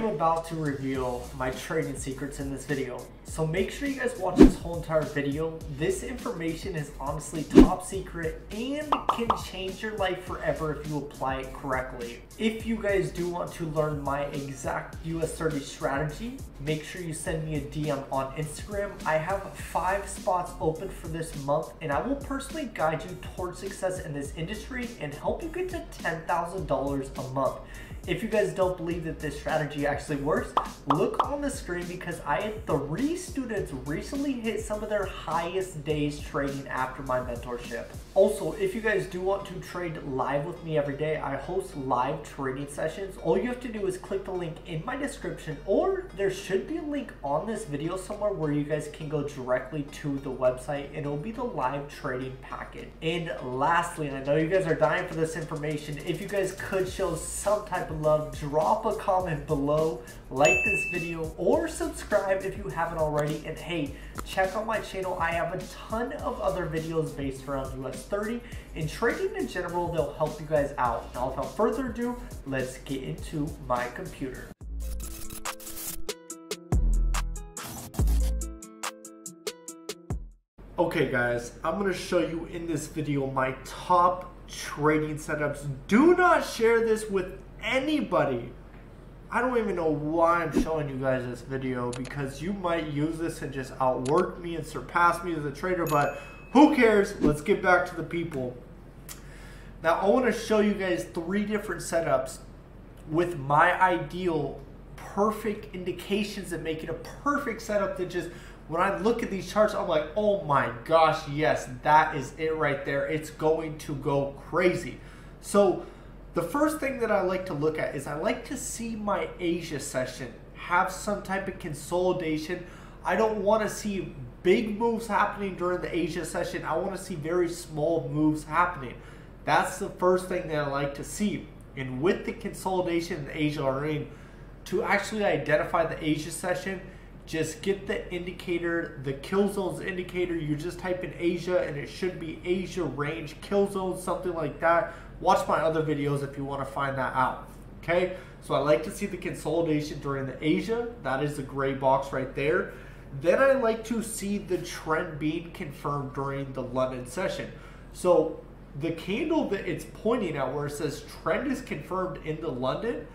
am about to reveal my trading secrets in this video, so make sure you guys watch this whole entire video. This information is honestly top secret and can change your life forever if you apply it correctly. If you guys do want to learn my exact US30 strategy, make sure you send me a DM on Instagram. I have 5 spots open for this month and I will personally guide you towards success in this industry and help you get to $10,000 a month. If you guys don't believe that this strategy actually works, look on the screen because I had 3 students recently hit some of their highest days trading after my mentorship. Also, if you guys do want to trade live with me every day, I host live trading sessions. All you have to do is click the link in my description, or there should be a link on this video somewhere where you guys can go directly to the website and it'll be the live trading packet. And lastly, and I know you guys are dying for this information, if you guys could show some type of love, drop a comment below, like this video, or subscribe if you haven't already. And hey, check out my channel. I have a ton of other videos based around US30 and trading in general. They'll help you guys out. Now without further ado, let's get into my computer. Okay guys, I'm going to show you in this video my top trading setups. Do not share this with anybody. I don't even know why I'm showing you guys this video, because you might use this and just outwork me and surpass me as a trader, but who cares? Let's get back to the people. Now I want to show you guys 3 different setups with my ideal perfect indications that make it a perfect setup, that just when I look at these charts I'm like, oh my gosh, yes, that is it right there. It's going to go crazy. So the first thing that I like to look at is I like to see my Asia session have some type of consolidation. I don't want to see big moves happening during the Asia session. I want to see very small moves happening. That's the first thing that I like to see. And with the consolidation in Asia already, to actually identify the Asia session, just get the indicator, the kill zones indicator. You just type in Asia and it should be Asia range kill zone, something like that. Watch my other videos if you want to find that out, okay? So I like to see the consolidation during the Asia. That is the gray box right there. Then I like to see the trend being confirmed during the London session. So the candle that it's pointing at where it says trend is confirmed in the London,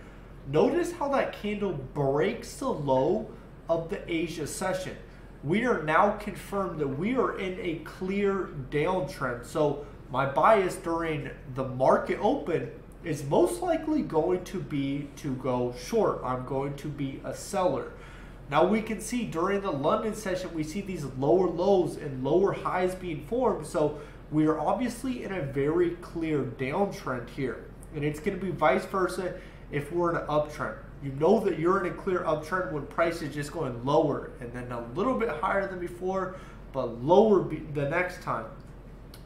notice how that candle breaks the low of the Asia session. We are now confirmed that we are in a clear downtrend. So my bias during the market open is most likely going to be to go short. I'm going to be a seller. Now we can see during the London session, we see these lower lows and lower highs being formed. So we are obviously in a very clear downtrend here. And it's going to be vice versa if we're in an uptrend. You know that you're in a clear uptrend when price is just going lower and then a little bit higher than before, but lower the next time.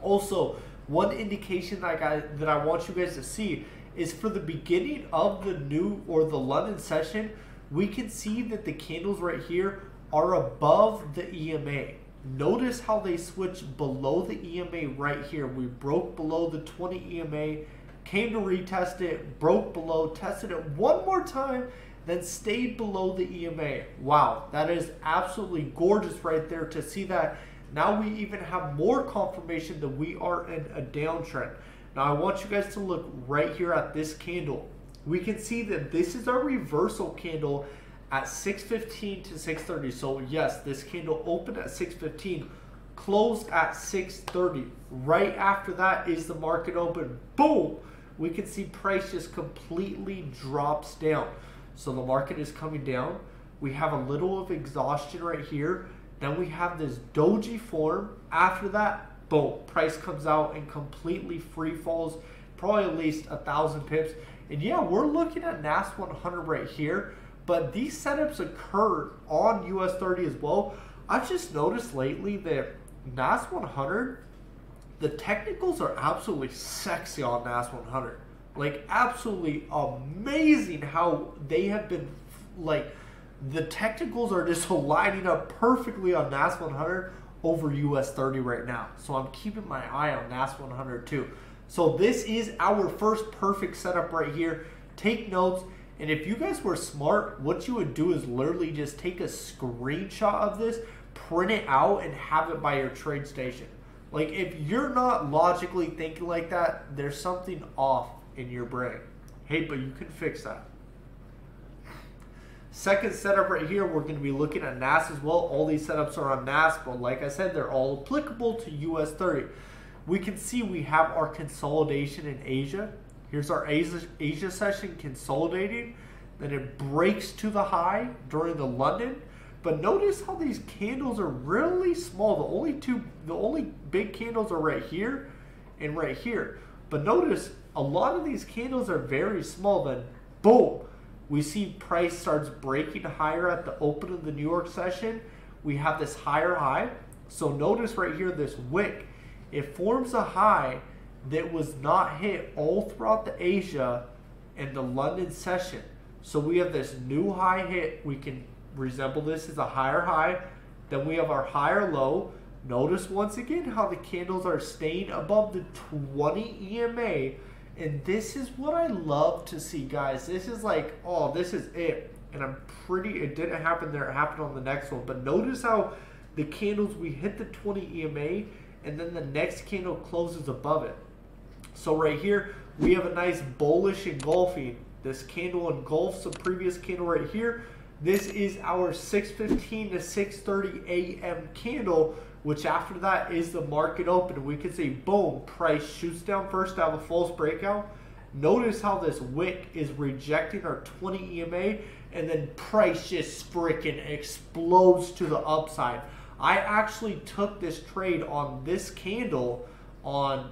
Also, one indication that I want you guys to see is for the beginning of the new or the London session, we can see that the candles right here are above the EMA. Notice how they switch below the EMA right here. We broke below the 20 EMA, came to retest it, broke below, tested it one more time, then stayed below the EMA. Wow, that is absolutely gorgeous right there to see that. Now we even have more confirmation that we are in a downtrend. Now I want you guys to look right here at this candle. We can see that this is our reversal candle at 6:15 to 6:30. So yes, this candle opened at 6:15, closed at 6:30. Right after that is the market open. Boom! We can see price just completely drops down. So the market is coming down. We have a little of exhaustion right here. Then we have this doji form. After that, boom, price comes out and completely free falls, probably at least 1,000 pips. And yeah, we're looking at NAS100 right here, but these setups occur on US30 as well. I've just noticed lately that NAS100, the technicals are absolutely sexy on NAS100. Like absolutely amazing how they have been like, the technicals are just lining up perfectly on NAS100 over US30 right now. So I'm keeping my eye on NAS100 too. So this is our first perfect setup right here. Take notes. And if you guys were smart, what you would do is literally just take a screenshot of this, print it out, and have it by your train station. Like, if you're not logically thinking like that, there's something off in your brain. Hey, but you can fix that. Second setup right here, we're going to be looking at NAS as well. All these setups are on NAS, but like I said, they're all applicable to US30. We can see we have our consolidation in Asia. Here's our Asia session consolidating. Then it breaks to the high during the London. But notice how these candles are really small. The only big candles are right here and right here. But notice a lot of these candles are very small. Then boom, we see price starts breaking higher at the open of the New York session. We have this higher high. So notice right here, this wick, it forms a high that was not hit all throughout the Asia and the London session. So we have this new high hit. We can resemble this as a higher high. Then we have our higher low. Notice once again how the candles are staying above the 20 EMA. And this is what I love to see, guys. This is like, oh, this is it. And it didn't happen there. It happened on the next one. But notice how the candles, we hit the 20 EMA and then the next candle closes above it. So right here, we have a nice bullish engulfing. This candle engulfs the previous candle right here. This is our 6:15 to 6:30 a.m. candle, which after that is the market open. We can see, boom, price shoots down first to have a false breakout. Notice how this wick is rejecting our 20 EMA, and then price just freaking explodes to the upside. I actually took this trade on this candle on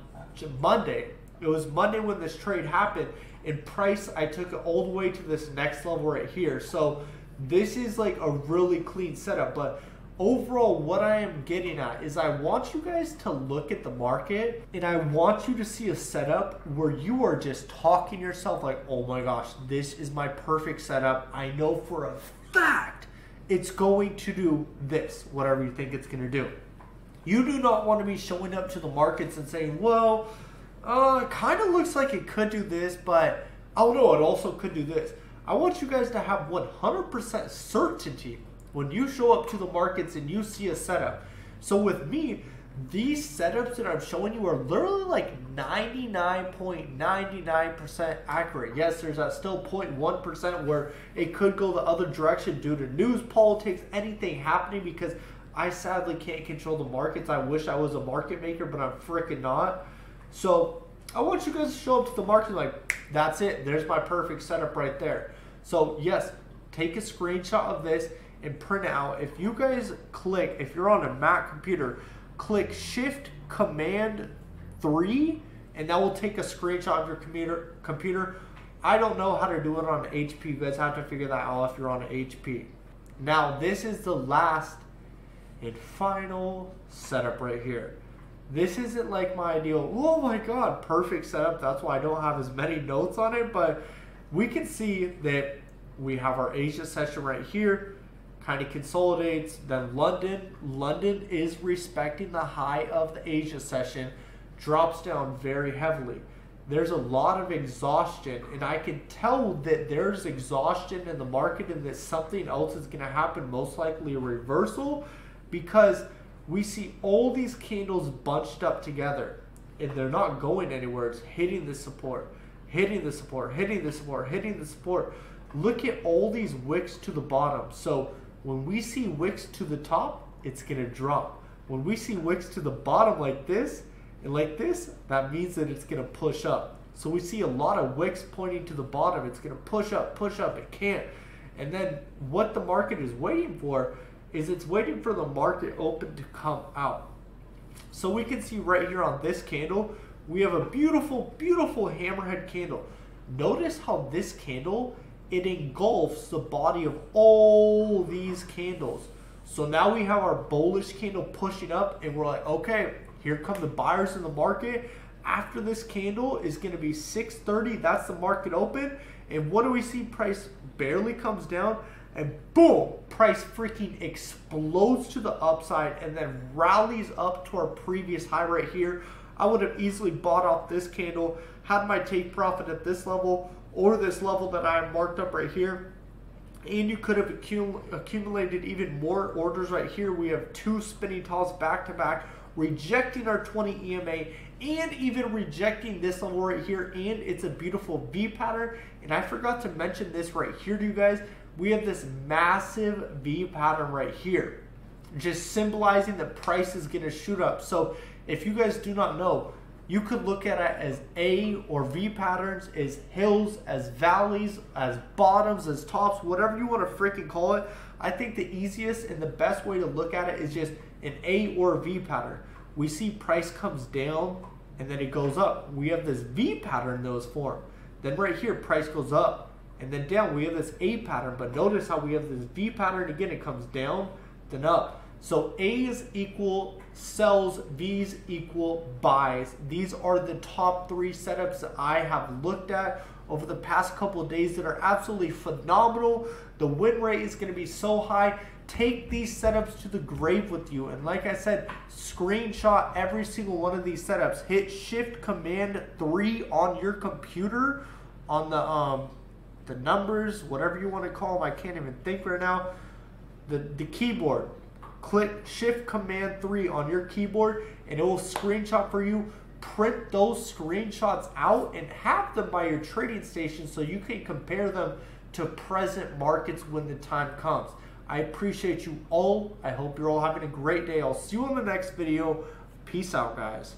Monday. It was Monday when this trade happened, and price, I took it all the way to this next level right here. So this is like a really clean setup. But overall, what I am getting at is I want you guys to look at the market, and I want you to see a setup where you are just talking to yourself like, oh my gosh, this is my perfect setup. I know for a fact it's going to do this, whatever you think it's going to do. You do not want to be showing up to the markets and saying, well, it kind of looks like it could do this, but oh no, it also could do this. I want you guys to have 100% certainty when you show up to the markets and you see a setup. So with me, these setups that I'm showing you are literally like 99.99% accurate. Yes, there's that still 0.1% where it could go the other direction due to news, politics, anything happening, because I sadly can't control the markets. I wish I was a market maker, but I'm freaking not. So I want you guys to show up to the market like, that's it. There's my perfect setup right there. So yes, take a screenshot of this and print it out. If you guys click, if you're on a Mac computer, click Shift Command 3, and that will take a screenshot of your computer. I don't know how to do it on an HP. You guys have to figure that out if you're on an HP. Now, this is the last and final setup right here. This isn't like my ideal, oh my God, perfect setup. That's why I don't have as many notes on it, but we can see that we have our Asia session right here. Kind of consolidates, then London. London is respecting the high of the Asia session, drops down very heavily. There's a lot of exhaustion, and I can tell that there's exhaustion in the market and that something else is going to happen, most likely a reversal, because we see all these candles bunched up together, and they're not going anywhere. It's hitting the support, hitting the support, hitting the support, hitting the support. Look at all these wicks to the bottom. So when we see wicks to the top, it's going to drop. When we see wicks to the bottom like this and like this, that means that it's going to push up. So we see a lot of wicks pointing to the bottom. It's going to push up, it can't. And then what the market is waiting for is it's waiting for the market open to come out. So we can see right here on this candle, we have a beautiful, beautiful hammerhead candle. Notice how this candle, it engulfs the body of all these candles. So now we have our bullish candle pushing up, and we're like, okay, here come the buyers in the market. After this candle is going to be 6:30. That's the market open. And what do we see? Price barely comes down, and boom, price freaking explodes to the upside and then rallies up to our previous high right here. I would have easily bought off this candle, had my take profit at this level, or this level that I marked up right here. And you could have accumulated even more orders right here. We have two spinning talls back to back, rejecting our 20 EMA and even rejecting this level right here. And it's a beautiful V pattern. And I forgot to mention this right here to you guys. We have this massive V pattern right here, just symbolizing the price is going to shoot up. So if you guys do not know, you could look at it as A or V patterns, as hills, as valleys, as bottoms, as tops, whatever you want to freaking call it. I think the easiest and the best way to look at it is just an A or V pattern. We see price comes down and then it goes up. We have this V pattern that was formed. Then right here, price goes up and then down. We have this A pattern, but notice how we have this V pattern again. It comes down, then up. So A's equal sells, V's equal buys. These are the top three setups that I have looked at over the past couple of days that are absolutely phenomenal. The win rate is going to be so high. Take these setups to the grave with you. And like I said, screenshot every single one of these setups. Hit Shift Command 3 on your computer on the numbers, whatever you want to call them. I can't even think right now. The keyboard. Click Shift Command 3 on your keyboard and it will screenshot for you. Print those screenshots out and have them by your trading station so you can compare them to present markets when the time comes. I appreciate you all. I hope you're all having a great day. I'll see you on the next video. Peace out, guys.